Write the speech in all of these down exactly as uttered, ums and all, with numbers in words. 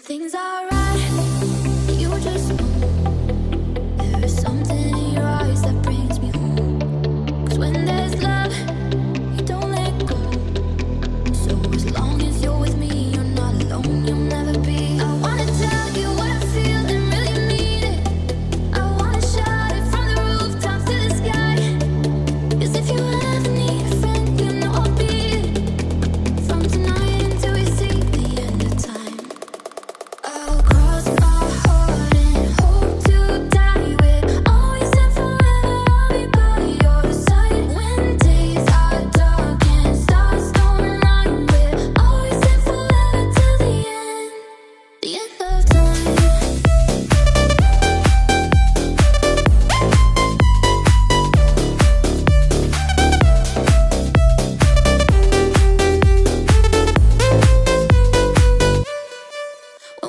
Things are right, you just know. There is something in your eyes that brings me home. Cause when there's love, you don't let go. So as long as you're with me, you're not alone, you'll never be. I wanna tell you what I feel and really need it. I wanna shout it from the rooftops to the sky. Cause if you ever need a friend, you know I'll be it. From tonight until we see the end of time.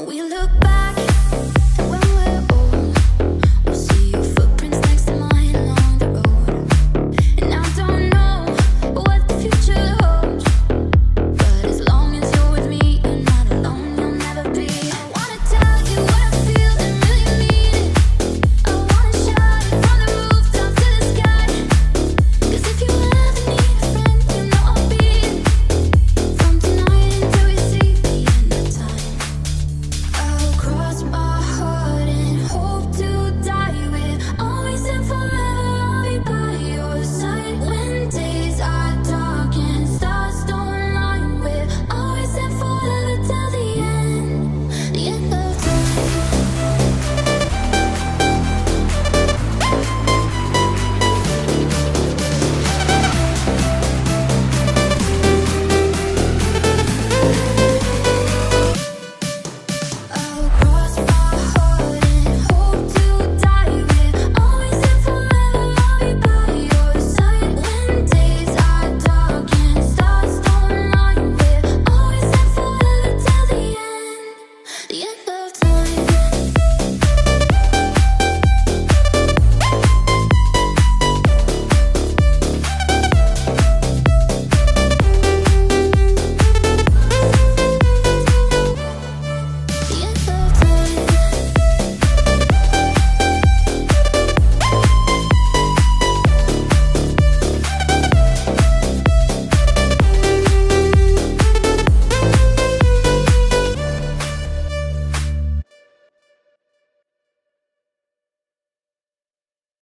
We